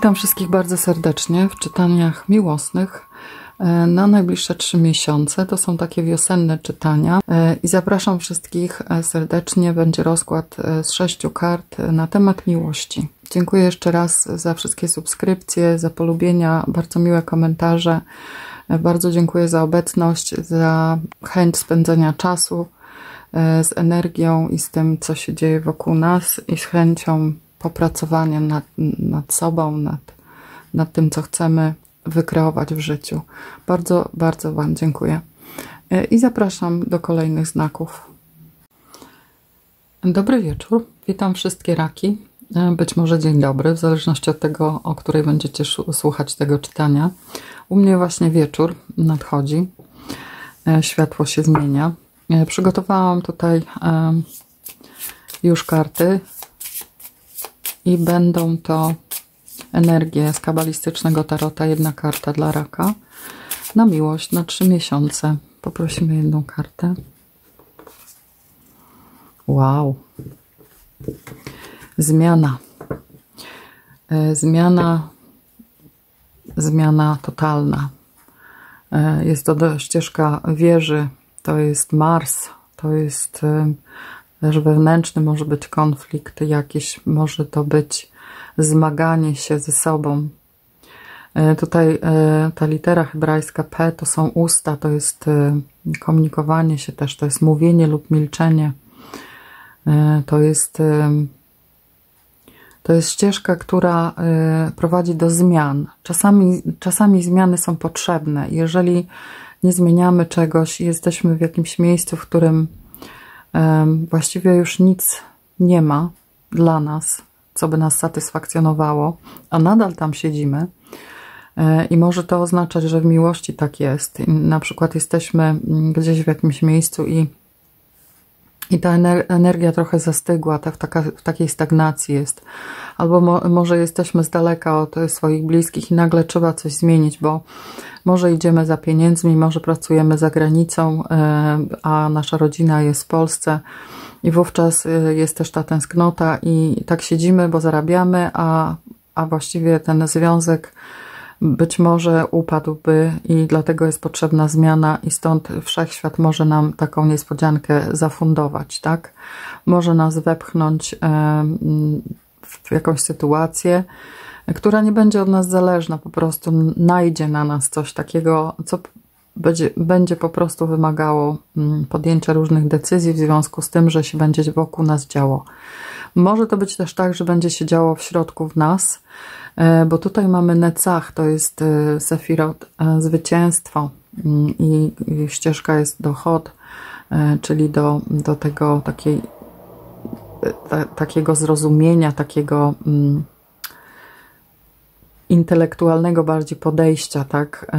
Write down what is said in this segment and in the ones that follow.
Witam wszystkich bardzo serdecznie w czytaniach miłosnych na najbliższe 3 miesiące. To są takie wiosenne czytania i zapraszam wszystkich serdecznie. Będzie rozkład z 6 kart na temat miłości. Dziękuję jeszcze raz za wszystkie subskrypcje, za polubienia, bardzo miłe komentarze. Bardzo dziękuję za obecność, za chęć spędzenia czasu z energią i z tym, co się dzieje wokół nas i z chęcią popracowania nad sobą, nad tym, co chcemy wykreować w życiu. Bardzo, bardzo Wam dziękuję. I zapraszam do kolejnych znaków. Dobry wieczór. Witam wszystkie raki. Być może dzień dobry, w zależności od tego, o której będziecie słuchać tego czytania. U mnie właśnie wieczór nadchodzi. Światło się zmienia. Przygotowałam tutaj już karty. I będą to energie z kabalistycznego tarota, 1 karta dla raka. Na miłość, na 3 miesiące. Poprosimy 1 kartę. Wow. Zmiana. Zmiana totalna. Jest to ścieżka wieży. To jest Mars. To jest... Też wewnętrzny może być konflikt jakiś, może to być zmaganie się ze sobą. Tutaj ta litera hebrajska P to są usta, to jest komunikowanie się też, to jest mówienie lub milczenie. To jest ścieżka, która prowadzi do zmian. Czasami zmiany są potrzebne. Jeżeli nie zmieniamy czegoś i jesteśmy w jakimś miejscu, w którym właściwie już nic nie ma dla nas, co by nas satysfakcjonowało, a nadal tam siedzimy i może to oznaczać, że w miłości tak jest. I na przykład jesteśmy gdzieś w jakimś miejscu i ta energia trochę zastygła, w takiej stagnacji jest. Albo może jesteśmy z daleka od swoich bliskich i nagle trzeba coś zmienić, bo może idziemy za pieniędzmi, może pracujemy za granicą, a nasza rodzina jest w Polsce i wówczas jest też ta tęsknota i tak siedzimy, bo zarabiamy, a właściwie ten związek być może upadłby i dlatego jest potrzebna zmiana i stąd wszechświat może nam taką niespodziankę zafundować, tak? Może nas wepchnąć w jakąś sytuację, która nie będzie od nas zależna, po prostu najdzie na nas coś takiego, co będzie po prostu wymagało podjęcia różnych decyzji w związku z tym, że się będzie wokół nas działo. Może to być też tak, że będzie się działo w środku w nas, bo tutaj mamy Necach, to jest Sefirot, zwycięstwo i ścieżka jest dochód, czyli do tego takiego zrozumienia, takiego intelektualnego bardziej podejścia, tak?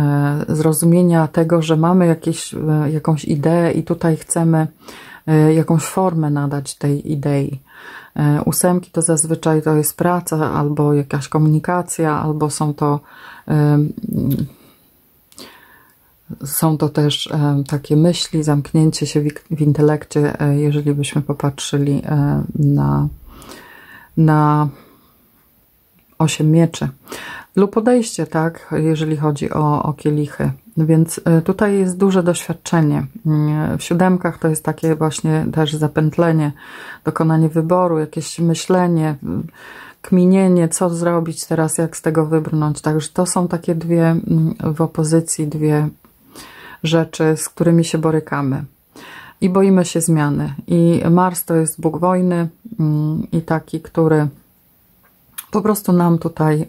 Zrozumienia tego, że mamy jakąś ideę i tutaj chcemy jakąś formę nadać tej idei. 8 to zazwyczaj to jest praca, albo jakaś komunikacja, albo są to też takie myśli, zamknięcie się w intelekcie, jeżeli byśmy popatrzyli na 8 mieczy. Lub podejście, tak, jeżeli chodzi o kielichy. Więc tutaj jest duże doświadczenie. W 7 to jest takie właśnie też zapętlenie, dokonanie wyboru, jakieś myślenie, kminienie, co zrobić teraz, jak z tego wybrnąć. Także to są takie dwie w opozycji, dwie rzeczy, z którymi się borykamy. I boimy się zmiany. I Mars to jest Bóg wojny i taki, który po prostu nam tutaj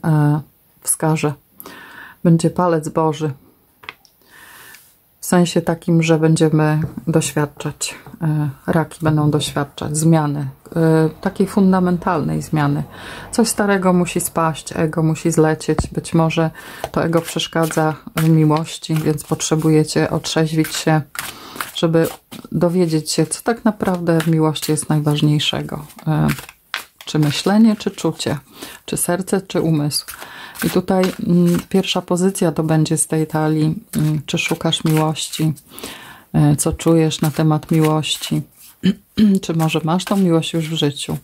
wskaże. Będzie palec Boży. W sensie takim, że będziemy doświadczać, raki będą doświadczać zmiany, takiej fundamentalnej zmiany. Coś starego musi spaść, ego musi zlecieć, być może to ego przeszkadza w miłości, więc potrzebujecie otrzeźwić się, żeby dowiedzieć się, co tak naprawdę w miłości jest najważniejszego. Czy myślenie, czy czucie, czy serce, czy umysł. I tutaj pierwsza pozycja to będzie z tej talii, czy szukasz miłości, co czujesz na temat miłości, czy może masz tą miłość już w życiu.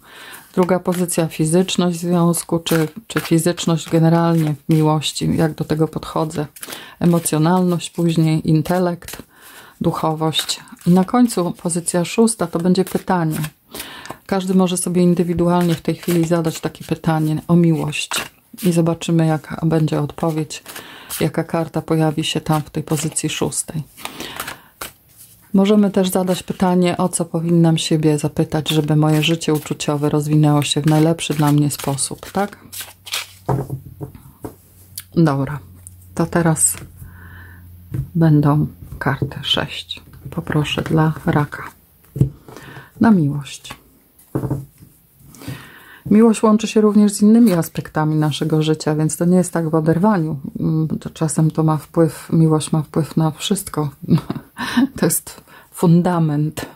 Druga pozycja, fizyczność w związku, czy fizyczność generalnie w miłości, jak do tego podchodzę. Emocjonalność później, intelekt, duchowość. I na końcu pozycja szósta to będzie pytanie. Każdy może sobie indywidualnie w tej chwili zadać takie pytanie o miłość. I zobaczymy, jaka będzie odpowiedź, jaka karta pojawi się tam w tej pozycji szóstej. Możemy też zadać pytanie, o co powinnam siebie zapytać, żeby moje życie uczuciowe rozwinęło się w najlepszy dla mnie sposób, tak? Dobra, to teraz będą karty 6. Poproszę dla raka. Na miłość. Miłość łączy się również z innymi aspektami naszego życia, więc to nie jest tak w oderwaniu. Czasem to ma wpływ, miłość ma wpływ na wszystko. To jest fundament.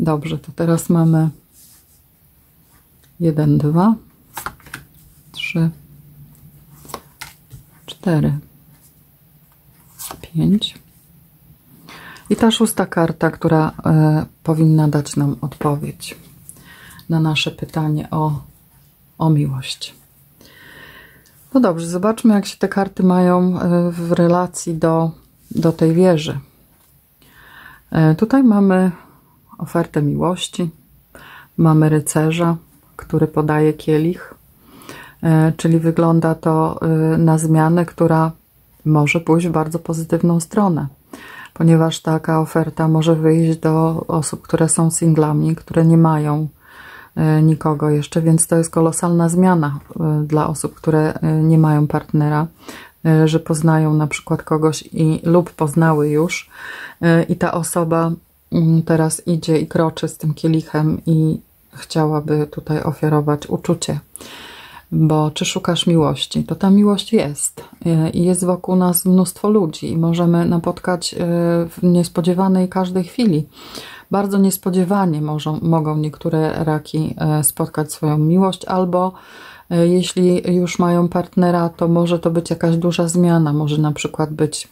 Dobrze, to teraz mamy 1, 2, 3, 4, 5. I ta szósta karta, która powinna dać nam odpowiedź na nasze pytanie o miłość. No dobrze, zobaczmy, jak się te karty mają w relacji do tej wieży. Tutaj mamy ofertę miłości, mamy rycerza, który podaje kielich, czyli wygląda to na zmianę, która może pójść w bardzo pozytywną stronę, ponieważ taka oferta może wyjść do osób, które są singlami, które nie mają nikogo jeszcze, więc to jest kolosalna zmiana dla osób, które nie mają partnera, że poznają na przykład kogoś lub poznały już i ta osoba teraz idzie i kroczy z tym kielichem i chciałaby tutaj ofiarować uczucie, bo czy szukasz miłości? To ta miłość jest i jest wokół nas mnóstwo ludzi i możemy napotkać w niespodziewanej każdej chwili. Bardzo niespodziewanie mogą niektóre raki spotkać swoją miłość, albo jeśli już mają partnera, to może to być jakaś duża zmiana. Może na przykład być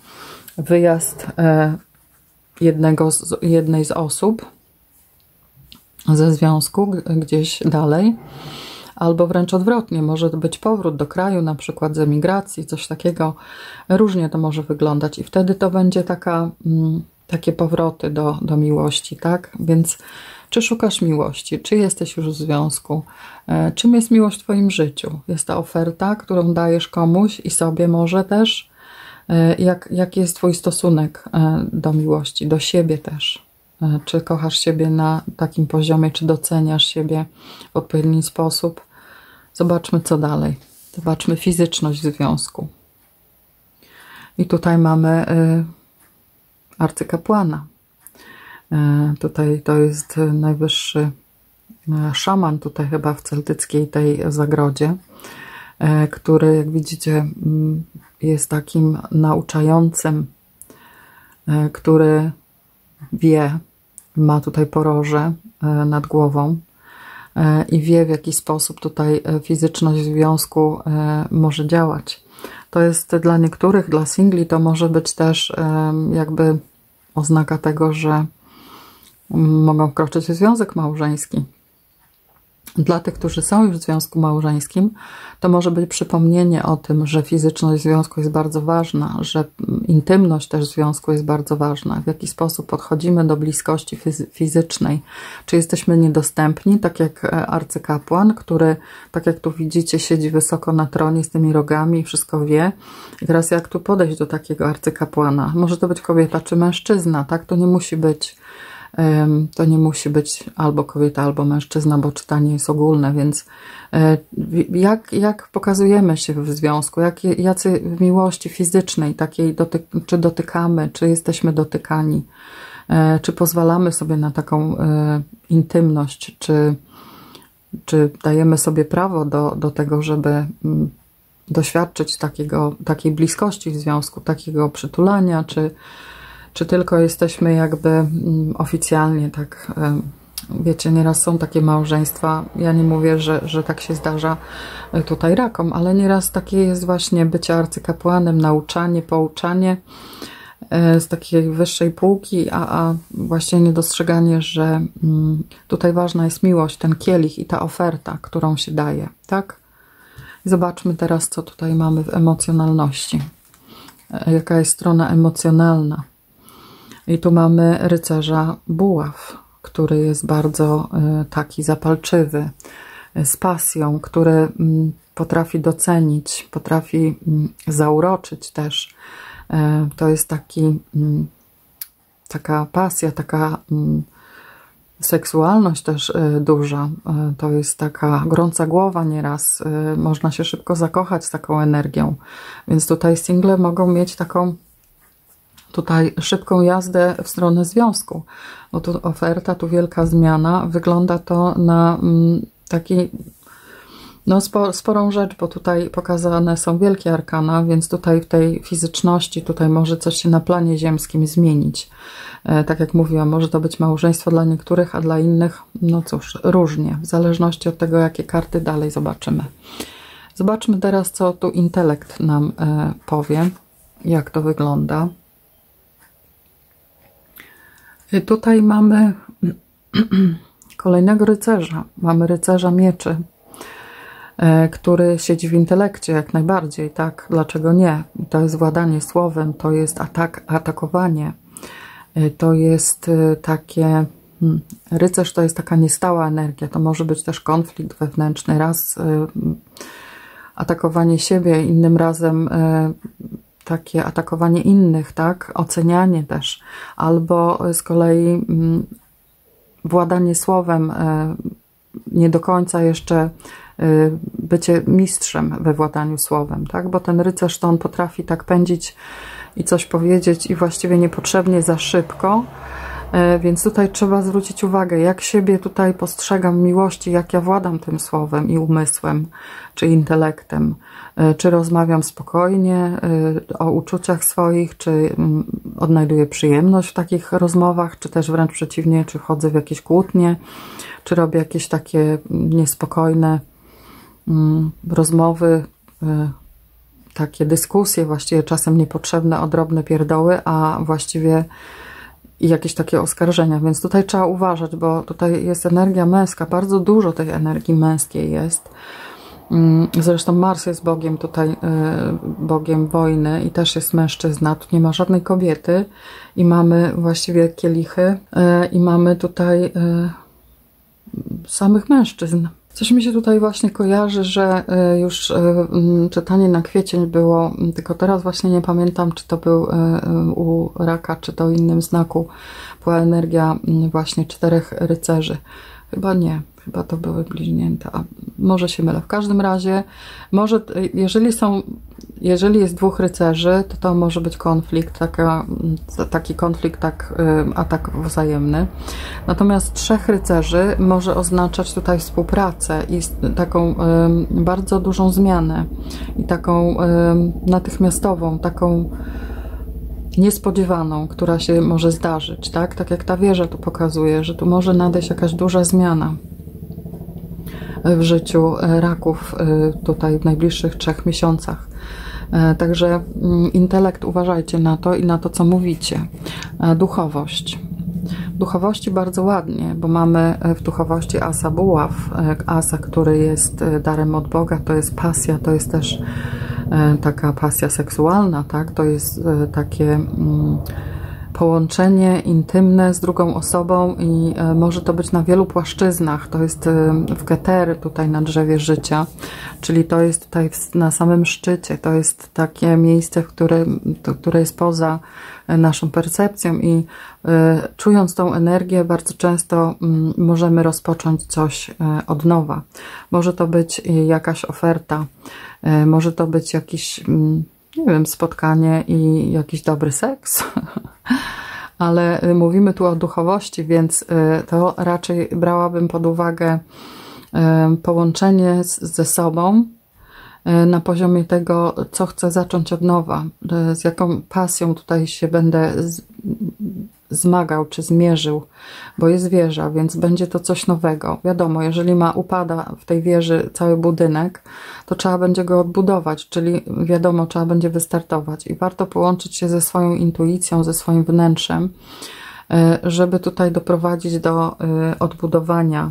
wyjazd jednej z osób ze związku gdzieś dalej, albo wręcz odwrotnie. Może to być powrót do kraju, na przykład z emigracji, coś takiego. Różnie to może wyglądać i wtedy to będzie takie powroty do miłości, tak? Więc czy szukasz miłości? Czy jesteś już w związku? Czym jest miłość w twoim życiu? Jest ta oferta, którą dajesz komuś i sobie może też? Jaki jest twój stosunek do miłości? Do siebie też? Czy kochasz siebie na takim poziomie? Czy doceniasz siebie w odpowiedni sposób? Zobaczmy, co dalej. Zobaczmy fizyczność w związku. I tutaj mamy arcykapłana. Tutaj to jest najwyższy szaman tutaj chyba w celtyckiej tej zagrodzie, który, jak widzicie, jest takim nauczającym, który wie, ma tutaj poroże nad głową i wie, w jaki sposób tutaj fizyczność w związku może działać. To jest dla niektórych, dla singli, to może być też jakby oznaka tego, że mogą wkroczyć w związek małżeński. Dla tych, którzy są już w związku małżeńskim, to może być przypomnienie o tym, że fizyczność w związku jest bardzo ważna, że intymność też w związku jest bardzo ważna. W jaki sposób podchodzimy do bliskości fizycznej. Czy jesteśmy niedostępni, tak jak arcykapłan, który, tak jak tu widzicie, siedzi wysoko na tronie z tymi rogami i wszystko wie. I teraz jak tu podejść do takiego arcykapłana? Może to być kobieta czy mężczyzna, tak? To nie musi być albo kobieta, albo mężczyzna, bo czytanie jest ogólne, więc jak pokazujemy się w związku, jacy w miłości fizycznej, takiej czy dotykamy, czy jesteśmy dotykani, czy pozwalamy sobie na taką intymność, czy dajemy sobie prawo do tego, żeby doświadczyć takiej bliskości w związku, takiego przytulania, czy tylko jesteśmy jakby oficjalnie, tak, wiecie, nieraz są takie małżeństwa, ja nie mówię, że tak się zdarza tutaj rakom, ale nieraz takie jest właśnie bycie arcykapłanem, nauczanie, pouczanie z takiej wyższej półki, a właśnie niedostrzeganie, że tutaj ważna jest miłość, ten kielich i ta oferta, którą się daje, tak? Zobaczmy teraz, co tutaj mamy w emocjonalności. Jaka jest strona emocjonalna. I tu mamy rycerza buław, który jest bardzo taki zapalczywy, z pasją, który potrafi docenić, potrafi zauroczyć też. To jest taka pasja, taka seksualność też duża. To jest taka gorąca głowa nieraz. Można się szybko zakochać z taką energią. Więc tutaj single mogą mieć taką tutaj szybką jazdę w stronę związku. Bo tu oferta, tu wielka zmiana. Wygląda to na taki... No sporą rzecz, bo tutaj pokazane są wielkie arkana, więc tutaj w tej fizyczności, tutaj może coś się na planie ziemskim zmienić. Tak jak mówiłam, może to być małżeństwo dla niektórych, a dla innych, no cóż, różnie, w zależności od tego, jakie karty dalej zobaczymy. Zobaczmy teraz, co tu intelekt nam powie, jak to wygląda. I tutaj mamy kolejnego rycerza, mamy rycerza mieczy, który siedzi w intelekcie jak najbardziej, tak? Dlaczego nie? To jest władanie słowem, to jest atakowanie, to jest takie... Rycerz to jest taka niestała energia, to może być też konflikt wewnętrzny, raz atakowanie siebie, innym razem takie atakowanie innych, tak? Ocenianie też, albo z kolei władanie słowem, nie do końca jeszcze bycie mistrzem we władaniu słowem, tak? Bo ten rycerz to on potrafi tak pędzić i coś powiedzieć i właściwie niepotrzebnie za szybko, więc tutaj trzeba zwrócić uwagę, jak siebie tutaj postrzegam w miłości, jak ja władam tym słowem i umysłem, czy intelektem, czy rozmawiam spokojnie o uczuciach swoich, czy odnajduję przyjemność w takich rozmowach, czy też wręcz przeciwnie, czy wchodzę w jakieś kłótnie, czy robię jakieś takie niespokojne rozmowy, takie dyskusje, właściwie czasem niepotrzebne, o drobne pierdoły, a właściwie i jakieś takie oskarżenia, więc tutaj trzeba uważać, bo tutaj jest energia męska, bardzo dużo tej energii męskiej jest. Zresztą Mars jest bogiem tutaj, bogiem wojny i też jest mężczyzna, tu nie ma żadnej kobiety i mamy właściwie kielichy i mamy tutaj samych mężczyzn. Coś mi się tutaj właśnie kojarzy, że już czytanie na kwiecień było, tylko teraz właśnie nie pamiętam, czy to był u raka, czy to innym znaku, była energia właśnie 4 rycerzy. Chyba nie, chyba to były bliźnięta, a może się mylę. W każdym razie, może jeżeli jest 2 rycerzy, to może być konflikt, taki konflikt, atak wzajemny. Natomiast 3 rycerzy może oznaczać tutaj współpracę i taką bardzo dużą zmianę i taką natychmiastową, taką niespodziewaną, która się może zdarzyć, tak? Tak jak ta wieża tu pokazuje, że tu może nadejść jakaś duża zmiana w życiu raków tutaj w najbliższych 3 miesiącach. Także intelekt, uważajcie na to i na to, co mówicie. Duchowość. Duchowości bardzo ładnie, bo mamy w duchowości asa buław, asa, który jest darem od Boga, to jest pasja, to jest też taka pasja seksualna, tak? To jest takie połączenie intymne z drugą osobą i może to być na wielu płaszczyznach. To jest w keter tutaj na drzewie życia, czyli to jest tutaj na samym szczycie. To jest takie miejsce, które jest poza naszą percepcją i czując tą energię bardzo często możemy rozpocząć coś od nowa. Może to być jakaś oferta, może to być jakiś... nie wiem, spotkanie i jakiś dobry seks, ale mówimy tu o duchowości, więc to raczej brałabym pod uwagę połączenie ze sobą na poziomie tego, co chcę zacząć od nowa, z jaką pasją tutaj się będę zmagał czy zmierzył, bo jest wieża, więc będzie to coś nowego. Wiadomo, jeżeli upada w tej wieży cały budynek, to trzeba będzie go odbudować, czyli wiadomo, trzeba będzie wystartować. I warto połączyć się ze swoją intuicją, ze swoim wnętrzem, żeby tutaj doprowadzić do odbudowania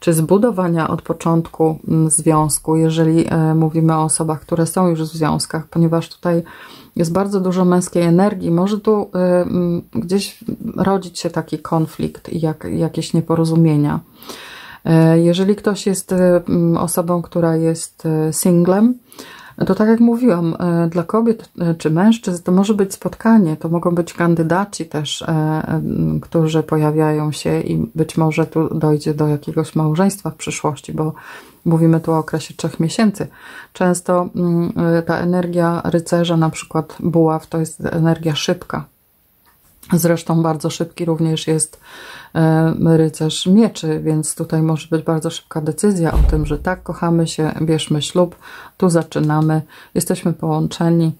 czy zbudowania od początku związku, jeżeli mówimy o osobach, które są już w związkach, ponieważ tutaj jest bardzo dużo męskiej energii. Może tu gdzieś rodzić się taki konflikt i jakieś nieporozumienia. Jeżeli ktoś jest osobą, która jest singlem, to tak jak mówiłam, dla kobiet czy mężczyzn to może być spotkanie, to mogą być kandydaci też, którzy pojawiają się i być może tu dojdzie do jakiegoś małżeństwa w przyszłości, bo mówimy tu o okresie 3 miesięcy. Często ta energia rycerza, na przykład buław, to jest energia szybka. Zresztą bardzo szybki również jest rycerz mieczy, więc tutaj może być bardzo szybka decyzja o tym, że tak, kochamy się, bierzmy ślub, tu zaczynamy, jesteśmy połączeni,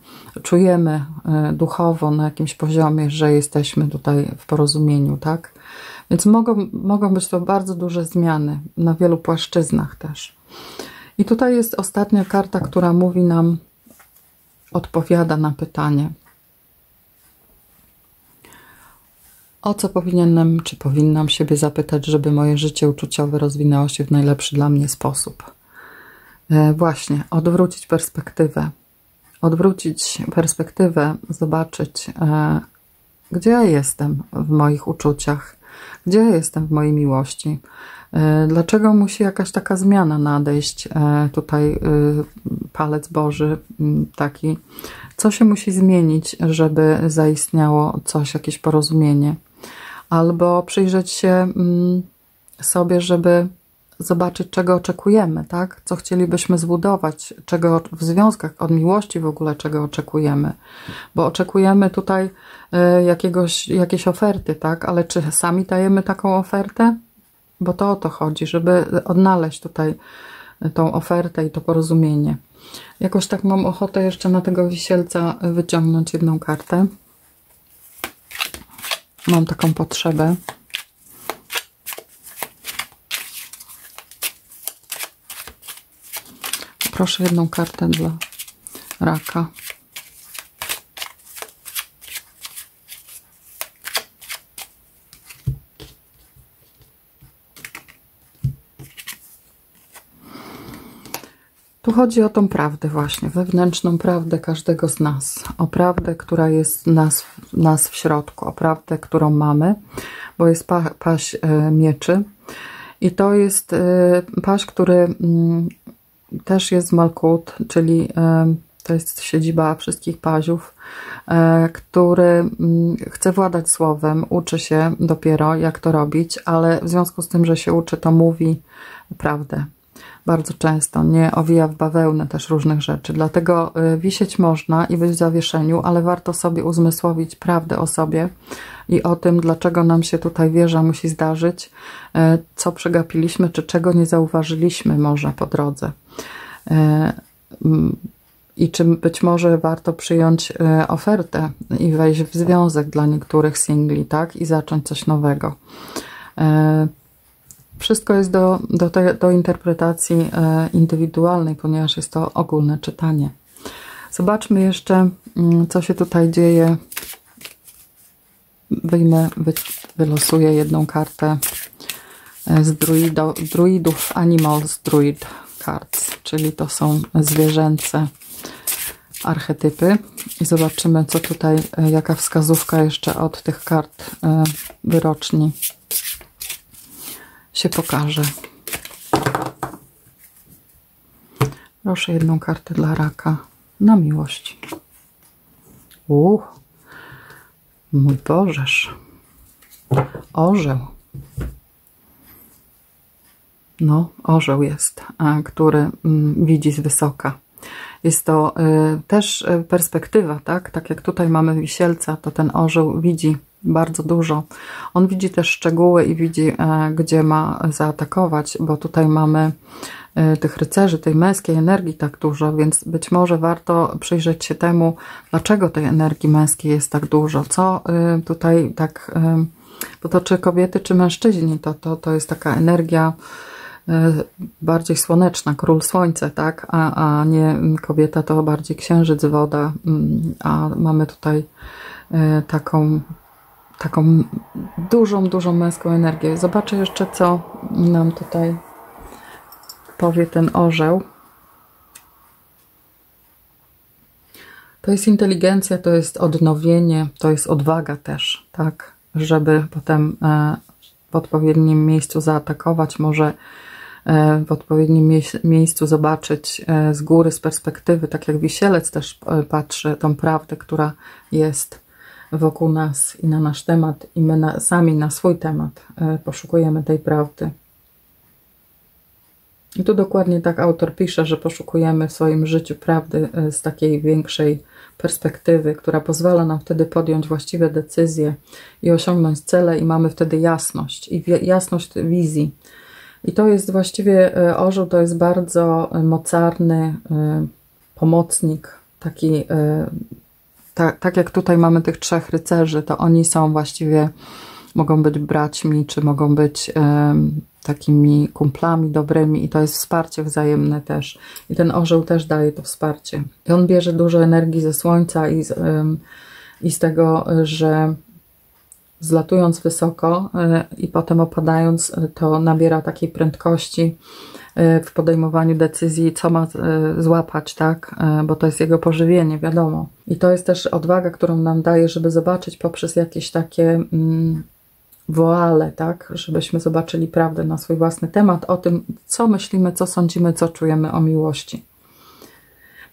czujemy duchowo na jakimś poziomie, że jesteśmy tutaj w porozumieniu, tak? Więc mogą być to bardzo duże zmiany na wielu płaszczyznach też. I tutaj jest ostatnia karta, która mówi nam, odpowiada na pytanie, o co powinienem, czy powinnam siebie zapytać, żeby moje życie uczuciowe rozwinęło się w najlepszy dla mnie sposób. Właśnie, odwrócić perspektywę. Odwrócić perspektywę, zobaczyć, gdzie ja jestem w moich uczuciach, gdzie ja jestem w mojej miłości. Dlaczego musi jakaś taka zmiana nadejść? Tutaj palec Boży taki. Co się musi zmienić, żeby zaistniało coś, jakieś porozumienie? Albo przyjrzeć się sobie, żeby zobaczyć, czego oczekujemy, tak? Co chcielibyśmy zbudować, czego w związkach, od miłości w ogóle, czego oczekujemy. Bo oczekujemy tutaj jakiejś oferty, tak? Ale czy sami dajemy taką ofertę? Bo to o to chodzi, żeby odnaleźć tutaj tą ofertę i to porozumienie. Jakoś tak mam ochotę jeszcze na tego wisielca wyciągnąć jedną kartę. Mam taką potrzebę. Proszę jedną kartę dla raka. Tu chodzi o tą prawdę właśnie, wewnętrzną prawdę każdego z nas, o prawdę, która jest nas w środku, o prawdę, którą mamy, bo jest paść mieczy i to jest paść, który też jest Malkut, czyli to jest siedziba wszystkich paziów, który chce władać słowem, uczy się dopiero jak to robić, ale w związku z tym, że się uczy, to mówi prawdę. Bardzo często nie owija w bawełnę też różnych rzeczy. Dlatego wisieć można i być w zawieszeniu, ale warto sobie uzmysłowić prawdę o sobie i o tym, dlaczego nam się tutaj wieża musi zdarzyć, co przegapiliśmy, czy czego nie zauważyliśmy może po drodze. I czy być może warto przyjąć ofertę i wejść w związek dla niektórych singli, tak? I zacząć coś nowego. Wszystko jest do interpretacji indywidualnej, ponieważ jest to ogólne czytanie. Zobaczmy jeszcze, co się tutaj dzieje. Wylosuję jedną kartę z druidów, Animals Druid Cards, czyli to są zwierzęce archetypy. I zobaczymy, co tutaj, jaka wskazówka jeszcze od tych kart wyroczni się pokaże. Proszę jedną kartę dla raka na miłość. Mój Bożeż. Orzeł. No, orzeł jest, który widzi z wysoka. Jest to też perspektywa, tak? Tak jak tutaj mamy wisielca, to ten orzeł widzi bardzo dużo. On widzi też szczegóły i widzi, gdzie ma zaatakować, bo tutaj mamy tych rycerzy, tej męskiej energii tak dużo, więc być może warto przyjrzeć się temu, dlaczego tej energii męskiej jest tak dużo, co tutaj tak, bo to czy kobiety, czy mężczyźni, to jest taka energia bardziej słoneczna, król słońce, tak, a nie kobieta, to bardziej księżyc, woda, a mamy tutaj taką dużą męską energię. Zobaczę jeszcze, co nam tutaj powie ten orzeł. To jest inteligencja, to jest odnowienie, to jest odwaga też, tak, żeby potem w odpowiednim miejscu zaatakować, może w odpowiednim miejscu zobaczyć z góry, z perspektywy, tak jak wisielec też patrzy tą prawdę, która jest wokół nas i na nasz temat, i my sami na swój temat poszukujemy tej prawdy. I tu dokładnie tak autor pisze, że poszukujemy w swoim życiu prawdy z takiej większej perspektywy, która pozwala nam wtedy podjąć właściwe decyzje i osiągnąć cele, i mamy wtedy jasność, i jasność wizji. I to jest właściwie orzeł, to jest bardzo mocarny pomocnik, taki, tak jak tutaj mamy tych trzech rycerzy, to oni są właściwie, mogą być braćmi, czy mogą być takimi kumplami dobrymi, i to jest wsparcie wzajemne też. I ten orzeł też daje to wsparcie. I on bierze dużo energii ze słońca i z tego, że zlatując wysoko i potem opadając, to nabiera takiej prędkości w podejmowaniu decyzji, co ma złapać, tak? Bo to jest jego pożywienie, wiadomo. I to jest też odwaga, którą nam daje, żeby zobaczyć poprzez jakieś takie woale, tak? Żebyśmy zobaczyli prawdę na swój własny temat, o tym, co myślimy, co sądzimy, co czujemy o miłości.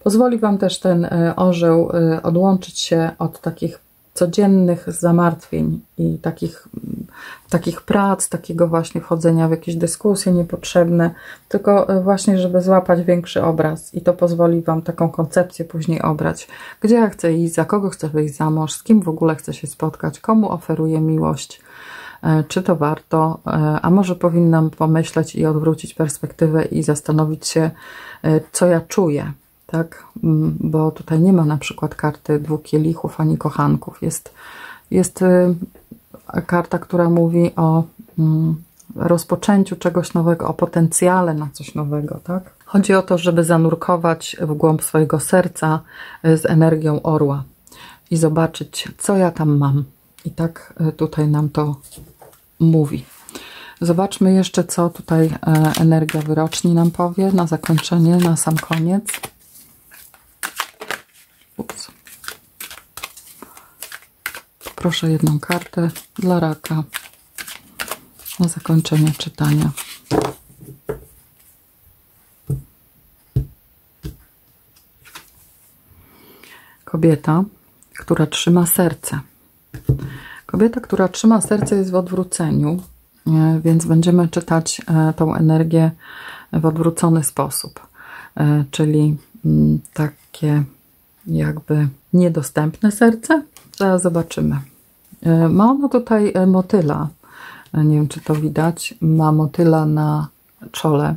Pozwoli wam też ten orzeł odłączyć się od takich codziennych zamartwień i takich prac, takiego właśnie wchodzenia w jakieś dyskusje niepotrzebne, tylko właśnie, żeby złapać większy obraz, i to pozwoli wam taką koncepcję później obrać. Gdzie ja chcę iść, za kogo chcę wyjść za mąż, z kim w ogóle chcę się spotkać, komu oferuję miłość, czy to warto, a może powinnam pomyśleć i odwrócić perspektywę i zastanowić się, co ja czuję. Tak? Bo tutaj nie ma na przykład karty dwóch kielichów ani kochanków. Jest karta, która mówi o rozpoczęciu czegoś nowego, o potencjale na coś nowego. Tak? Chodzi o to, żeby zanurkować w głąb swojego serca z energią orła i zobaczyć, co ja tam mam. I tak tutaj nam to mówi. Zobaczmy jeszcze, co tutaj energia wyroczni nam powie na zakończenie, na sam koniec. Ups. Poproszę jedną kartę dla raka na zakończenie czytania. Kobieta, która trzyma serce. Kobieta, która trzyma serce, jest w odwróceniu, więc będziemy czytać tą energię w odwrócony sposób, czyli takie jakby niedostępne serce. Zaraz zobaczymy. Ma ono tutaj motyla. Nie wiem, czy to widać. Ma motyla na czole.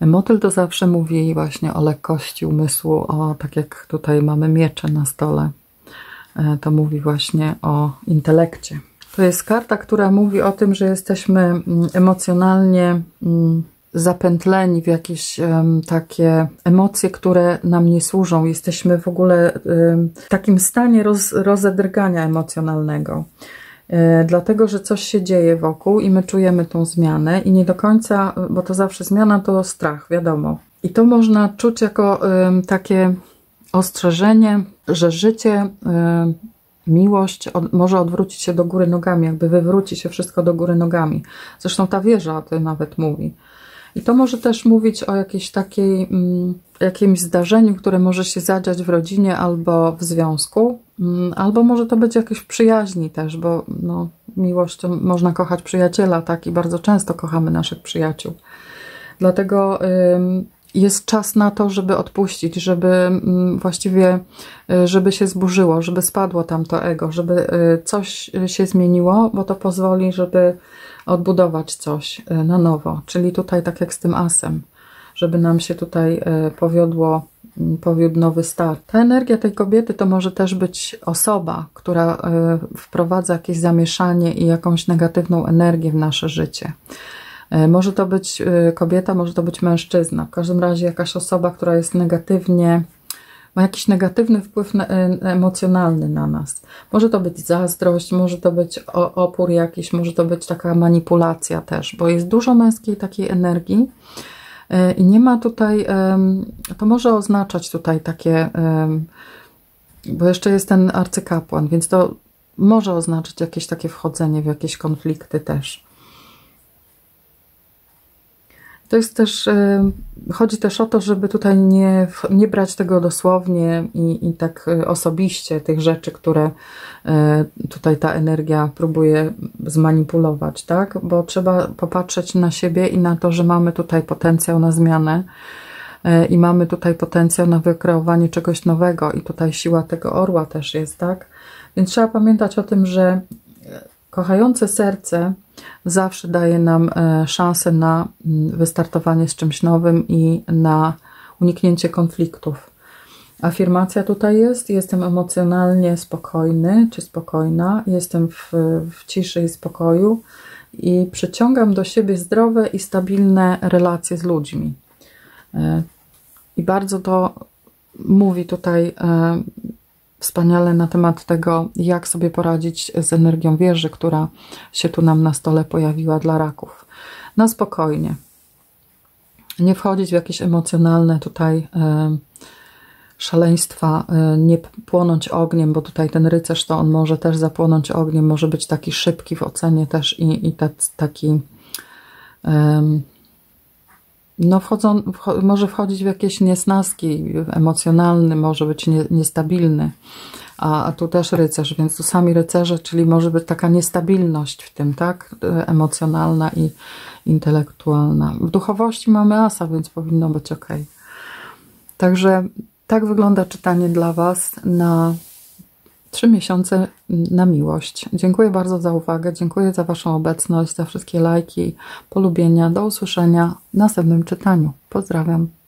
Motyl to zawsze mówi właśnie o lekkości umysłu, o tak jak tutaj mamy miecze na stole. To mówi właśnie o intelekcie. To jest karta, która mówi o tym, że jesteśmy emocjonalnie zapętleni w jakieś takie emocje, które nam nie służą. Jesteśmy w ogóle w takim stanie rozedrgania emocjonalnego. Dlatego, że coś się dzieje wokół i my czujemy tą zmianę i nie do końca, bo to zawsze zmiana to strach, wiadomo. I to można czuć jako takie ostrzeżenie, że życie, miłość może odwrócić się do góry nogami, jakby wywróci się wszystko do góry nogami. Zresztą ta wieża o tym nawet mówi. I to może też mówić o jakimś zdarzeniu, które może się zadziać w rodzinie albo w związku, albo może to być jakieś przyjaźni też, bo no, miłością można kochać przyjaciela, tak? I bardzo często kochamy naszych przyjaciół. Dlatego jest czas na to, żeby odpuścić, żeby właściwie, żeby się zburzyło, żeby spadło tam to ego, żeby coś się zmieniło, bo to pozwoli, żeby odbudować coś na nowo. Czyli tutaj tak jak z tym asem, żeby nam się tutaj powiódł nowy start. Ta energia tej kobiety to może też być osoba, która wprowadza jakieś zamieszanie i jakąś negatywną energię w nasze życie. Może to być kobieta, może to być mężczyzna. W każdym razie jakaś osoba, która jest negatywnie, ma jakiś negatywny wpływ emocjonalny na nas. Może to być zazdrość, może to być opór jakiś, może to być taka manipulacja też, bo jest dużo męskiej takiej energii i nie ma tutaj, to może oznaczać tutaj takie, bo jeszcze jest ten arcykapłan, więc to może oznaczać jakieś takie wchodzenie w jakieś konflikty też. To jest też, chodzi też o to, żeby tutaj nie brać tego dosłownie i tak osobiście tych rzeczy, które tutaj ta energia próbuje zmanipulować, tak? Bo trzeba popatrzeć na siebie i na to, że mamy tutaj potencjał na zmianę i mamy tutaj potencjał na wykreowanie czegoś nowego i tutaj siła tego orła też jest, tak? Więc trzeba pamiętać o tym, że kochające serce zawsze daje nam szansę na wystartowanie z czymś nowym i na uniknięcie konfliktów. Afirmacja tutaj jest. Jestem emocjonalnie spokojny czy spokojna. Jestem w ciszy i spokoju i przyciągam do siebie zdrowe i stabilne relacje z ludźmi. I bardzo to mówi tutaj wspaniale na temat tego, jak sobie poradzić z energią wieży, która się tu nam na stole pojawiła dla raków. Na spokojnie. Nie wchodzić w jakieś emocjonalne tutaj szaleństwa, nie płonąć ogniem, bo tutaj ten rycerz to on może też zapłonąć ogniem, może być taki szybki w ocenie też i taki... No może wchodzić w jakieś niesnaski, emocjonalny, może być niestabilny, a tu też rycerz, więc tu sami rycerze, czyli może być taka niestabilność w tym, tak, emocjonalna i intelektualna. W duchowości mamy asa, więc powinno być ok. Także tak wygląda czytanie dla Was na 3 miesiące na miłość. Dziękuję bardzo za uwagę, dziękuję za Waszą obecność, za wszystkie lajki, polubienia. Do usłyszenia w następnym czytaniu. Pozdrawiam.